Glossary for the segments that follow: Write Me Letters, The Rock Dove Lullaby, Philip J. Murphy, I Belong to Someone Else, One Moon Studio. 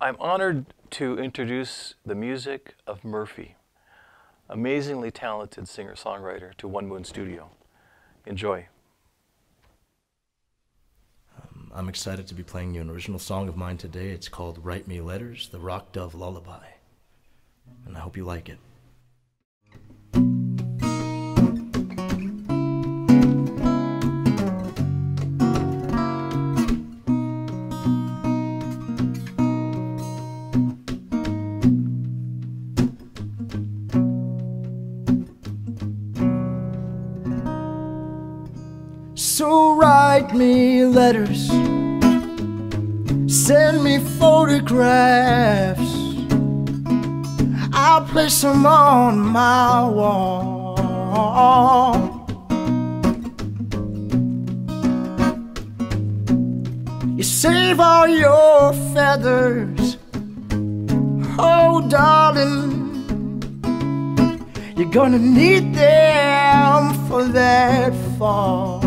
I'm honored to introduce the music of Murphy, amazingly talented singer-songwriter, to One Moon Studio. Enjoy. I'm excited to be playing you an original song of mine today. It's called Write Me Letters, The Rock Dove Lullaby, and I hope you like it. So write me letters, send me photographs, I'll place them on my wall. You save all your feathers, oh darling, you're gonna need them for that fall.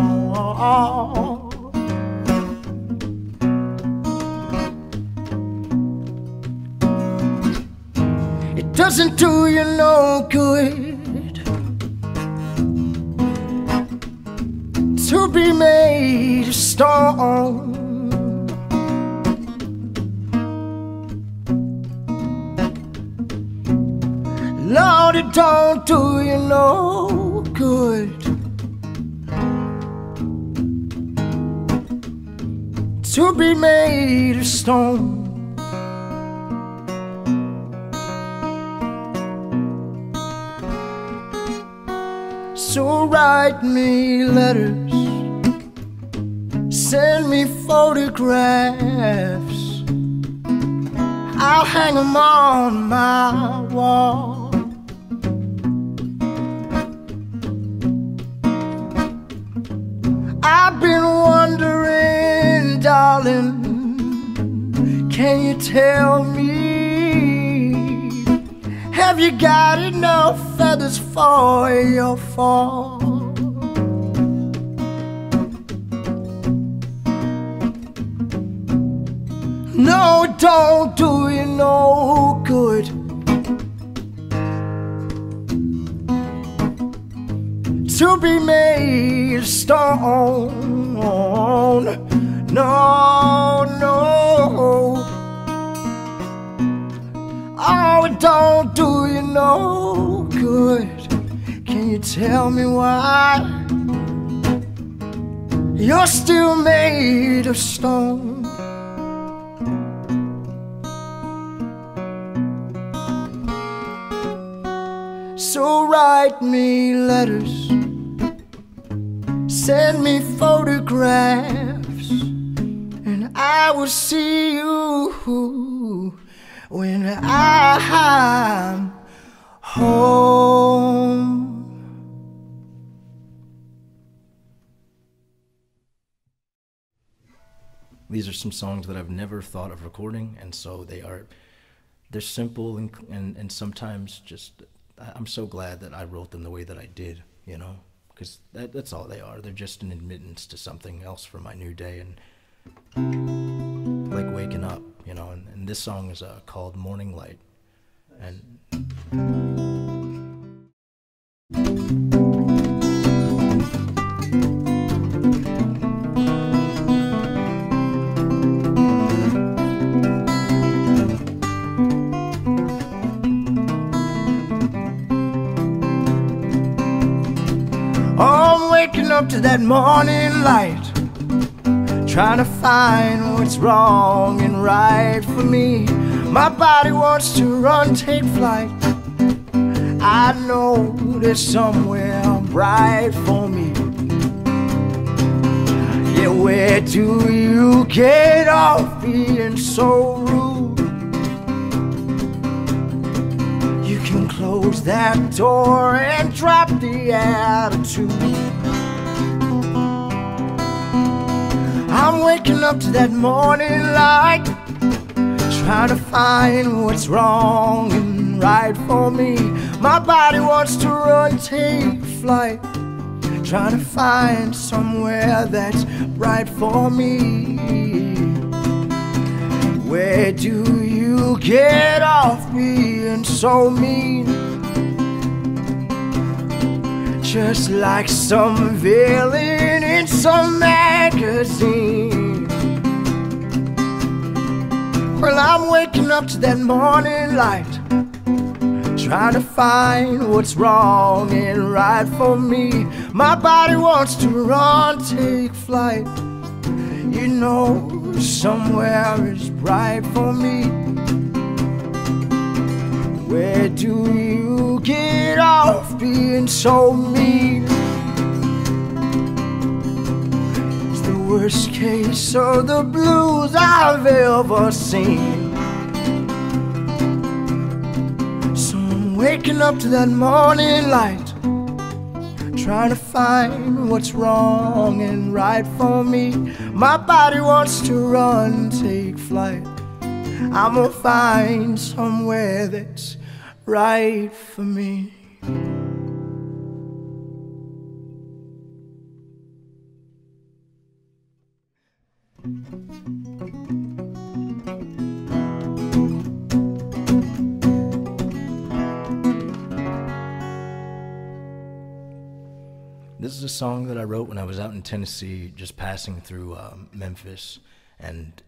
It doesn't do you no good to be made of stone. Lord, it don't do you no good to be made of stone. So write me letters, send me photographs, I'll hang them on my wall. I've been wondering, darling, can you tell me, have you got enough feathers for your fall? No, it don't do you no good to be made of stone. No, no. Oh, it don't do you no good. Can you tell me why you're still made of stone? So write me letters, send me photographs, and I will see you when I'm home. These are some songs that I've never thought of recording, and so they're simple and sometimes just, I'm so glad that I wrote them the way that I did, you know? Because that's all they are. They're just an admittance to something else for my new day, and like waking up, you know. And this song is called Morning Light. And waking up to that morning light, trying to find what's wrong and right for me. My body wants to run, take flight. I know there's somewhere bright for me. Yeah, where do you get off being so rude? You can close that door and drop the attitude. I'm waking up to that morning light, trying to find what's wrong and right for me. My body wants to run, take flight, trying to find somewhere that's right for me. Where do you get off being so mean? Just like some villain in some magazine. Well, I'm waking up to that morning light, trying to find what's wrong and right for me. My body wants to run, take flight. You know, somewhere is bright for me. Where do you get off being so mean? It's the worst case of the blues I've ever seen. So I'm waking up to that morning light, trying to find what's wrong and right for me. My body wants to run, take flight. I'm gonna find somewhere that's right for me. This is a song that I wrote when I was out in Tennessee, just passing through Memphis, and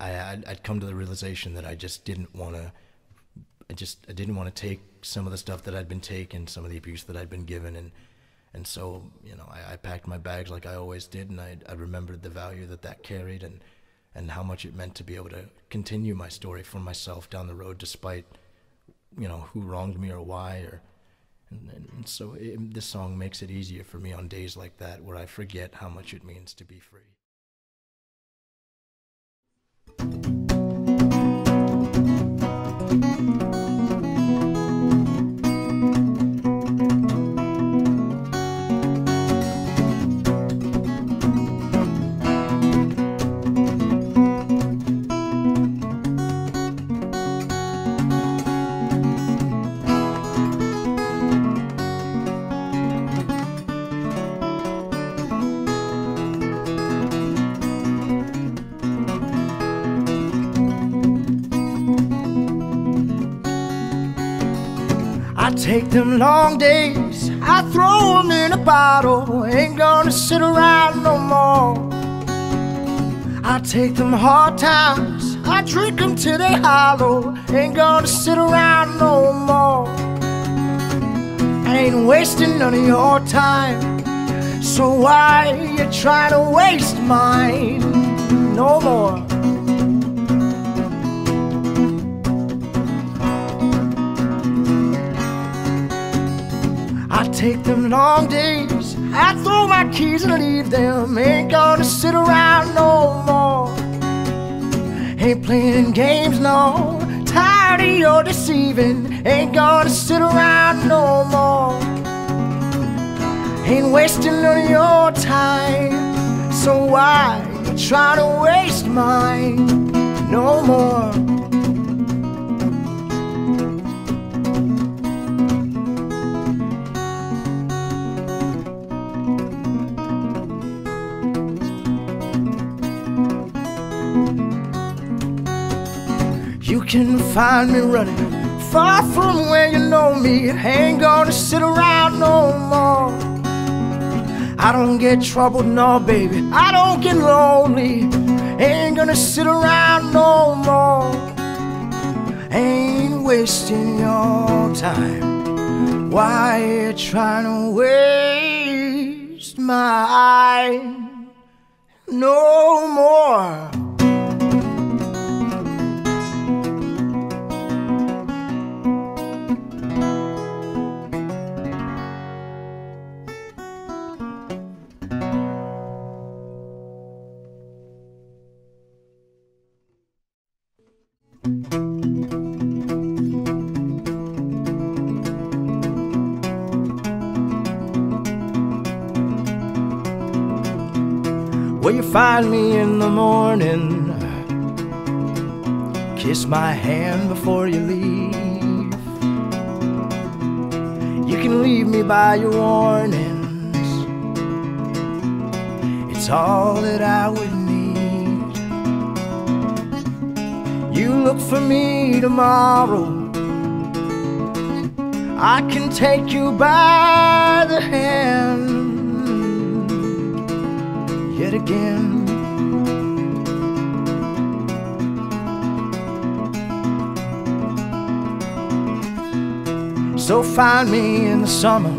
I'd come to the realization that I didn't want to take some of the stuff that I'd been taking, some of the abuse that I'd been given, and so, you know, I packed my bags like I always did, and I remembered the value that that carried, and how much it meant to be able to continue my story for myself down the road, despite, you know, who wronged me or why, or and so this song makes it easier for me on days like that where I forget how much it means to be free. Take them long days, I throw them in a bottle, ain't gonna sit around no more. I take them hard times, I drink them till they hollow, ain't gonna sit around no more. I ain't wasting none of your time, so why you trying to waste mine no more? Take them long days, I throw my keys and leave them, ain't gonna sit around no more. Ain't playing games, no, tired of your deceiving, ain't gonna sit around no more. Ain't wasting none of your time, so why you try to waste mine no more? You can find me running far from where you know me, ain't gonna sit around no more. I don't get troubled, no baby, I don't get lonely, ain't gonna sit around no more. Ain't wasting your time, why you trying to waste mine no more? Will you find me in the morning? Kiss my hand before you leave. You can leave me by your warnings, it's all that I would need. You look for me tomorrow. I can take you by the hand yet again. So find me in the summer,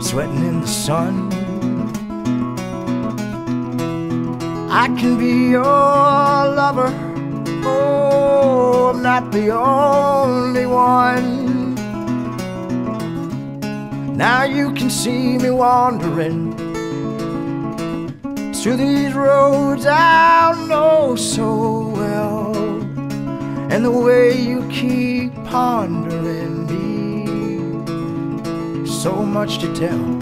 sweating in the sun. I can be your lover. Oh, I'm not the only one. Now you can see me wandering through these roads I know so well. And the way you keep pondering me, so much to tell.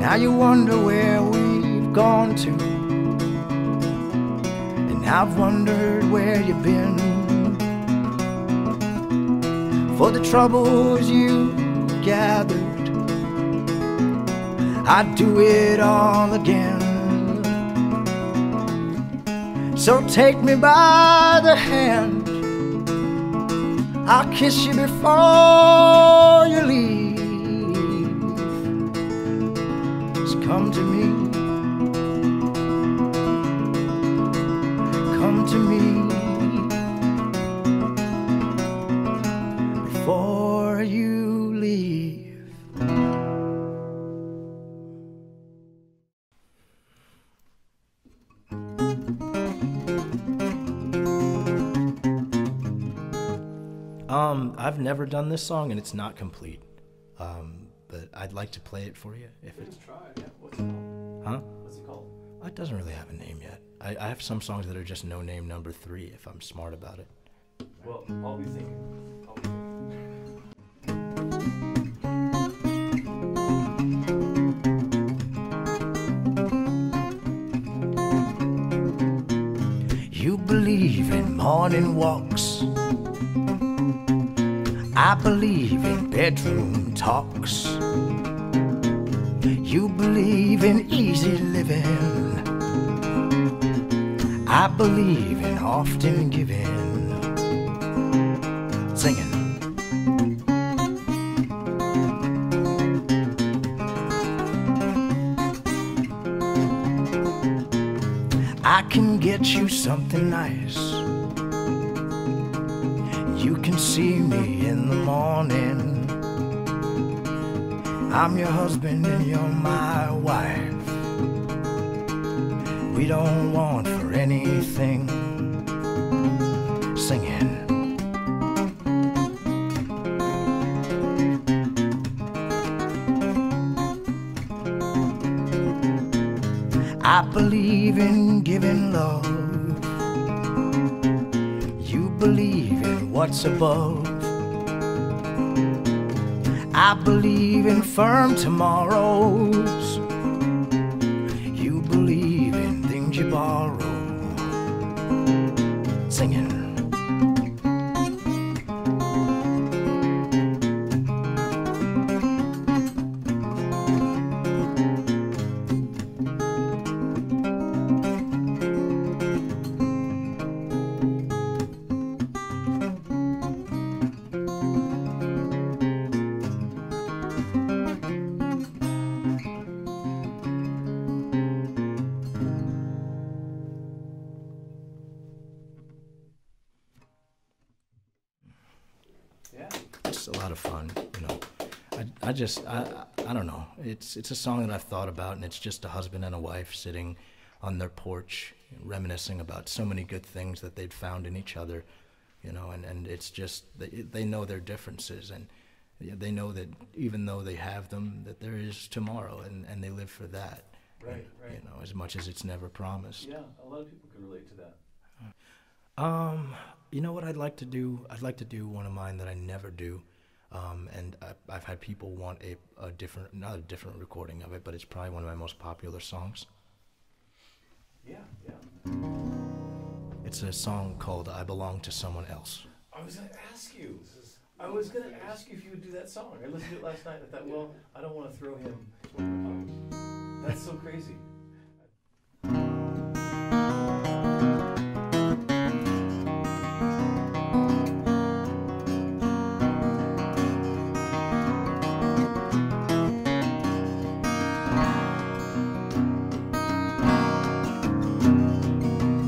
Now you wonder where we've gone to, and I've wondered where you've been. For the troubles you gathered, I'd do it all again. So take me by the hand, I'll kiss you before you leave. Just come to me, come to me before you leave. I've never done this song, and it's not complete, but I'd like to play it for you. If it's tried, yeah. What's it called? Huh? What's it called? It doesn't really have a name yet. I have some songs that are just no name number three, if I'm smart about it. Well, I'll be singing. I'll be singing. You believe in morning walks, I believe in bedroom talks. You believe in easy living, I believe in often giving. Singing. I can get you something nice, you can see me in the morning. I'm your husband and you're my wife. We don't want for anything. Singing. I believe in giving love, you believe in what's above. I believe in firm tomorrows, you believe in things you borrow. Singing. It's a lot of fun, you know. I don't know. It's a song that I've thought about, and it's just a husband and a wife sitting on their porch, reminiscing about so many good things that they'd found in each other, you know. And it's just they know their differences, and they know that even though they have them, that there is tomorrow, and they live for that. Right, right. You know, as much as it's never promised. Yeah, a lot of people can relate to that. You know what I'd like to do? I'd like to do one of mine that I never do, and I've had people want a different, not a different recording of it, but it's probably one of my most popular songs. Yeah, yeah. It's a song called I Belong to Someone Else. I was gonna ask you. I was going to ask you if you would do that song. I listened to it last night. I thought, well, I don't want to throw him up. That's so crazy.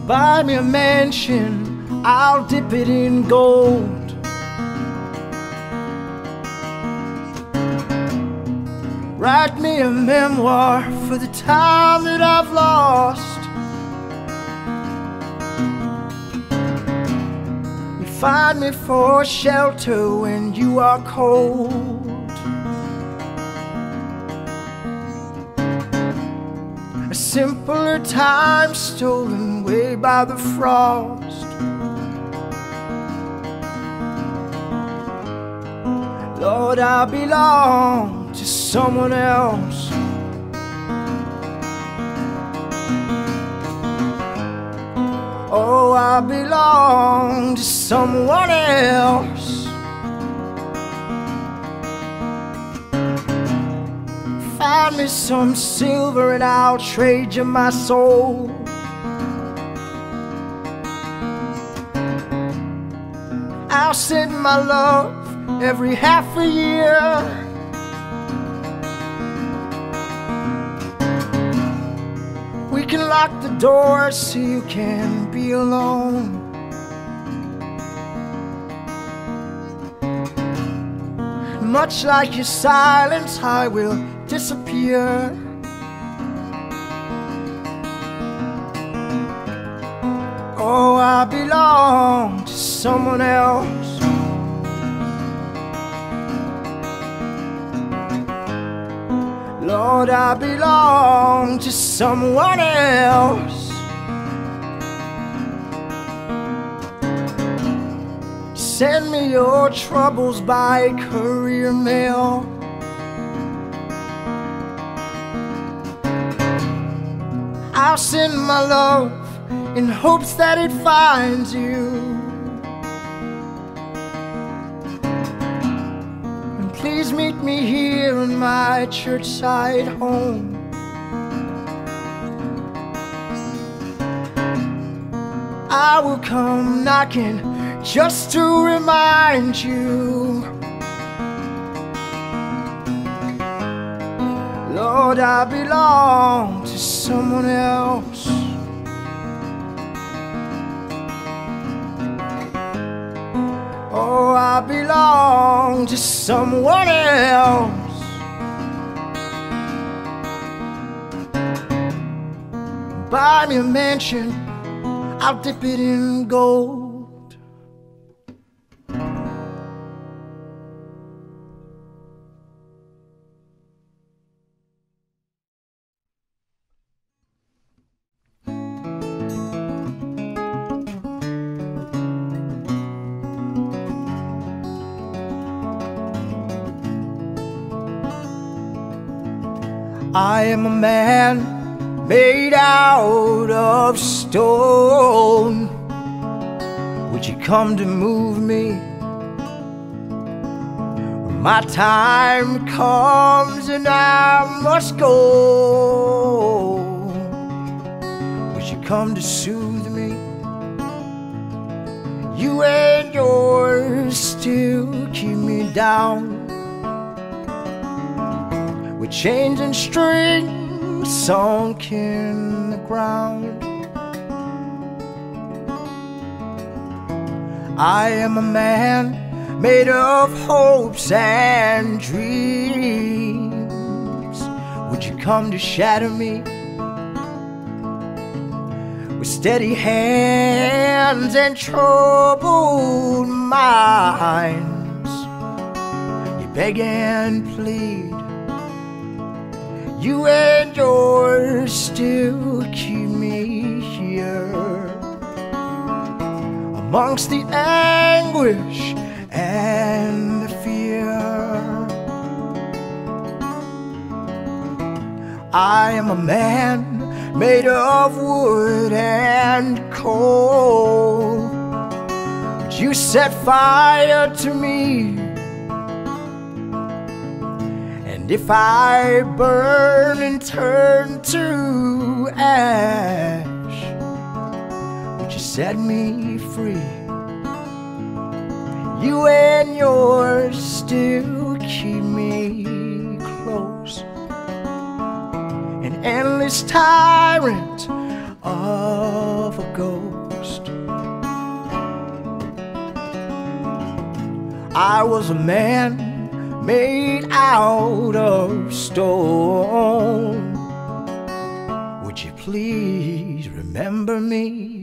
Buy me a mansion, I'll dip it in gold. Write me a memoir for the time that I've lost. You find me for shelter when you are cold. A simpler time stolen away by the frost. Lord, I belong to someone else. Oh, I belong to someone else. Find me some silver and I'll trade you my soul. I'll send my love every half a year. We can lock the door so you can be alone. Much like your silence, I will disappear. Oh, I belong to someone else. Lord, I belong to someone else. Send me your troubles by courier mail. I'll send my love in hopes that it finds you. And please meet me here in my churchside home. I will come knocking just to remind you. Lord, I belong to someone else. Oh, I belong to someone else. Buy me a mansion, I'll dip it in gold. I am a man made out of stone. Would you come to move me when my time comes and I must go? Would you come to soothe me? You and yours still keep me down. We're changing strings, sunk in the ground. I am a man made of hopes and dreams. Would you come to shatter me with steady hands and troubled minds? You beg and plead. You and yours still keep me here amongst the anguish and the fear. I am a man made of wood and coal. Would you set fire to me? And if I burn and turn to ash, would you set me free? You and yours still keep me close, an endless tyrant of a ghost. I was a man made out of stone. Would you please remember me?